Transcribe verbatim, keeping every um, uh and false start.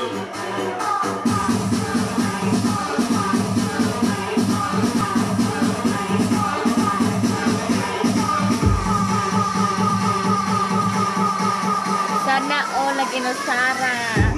Sana all like in a Sara.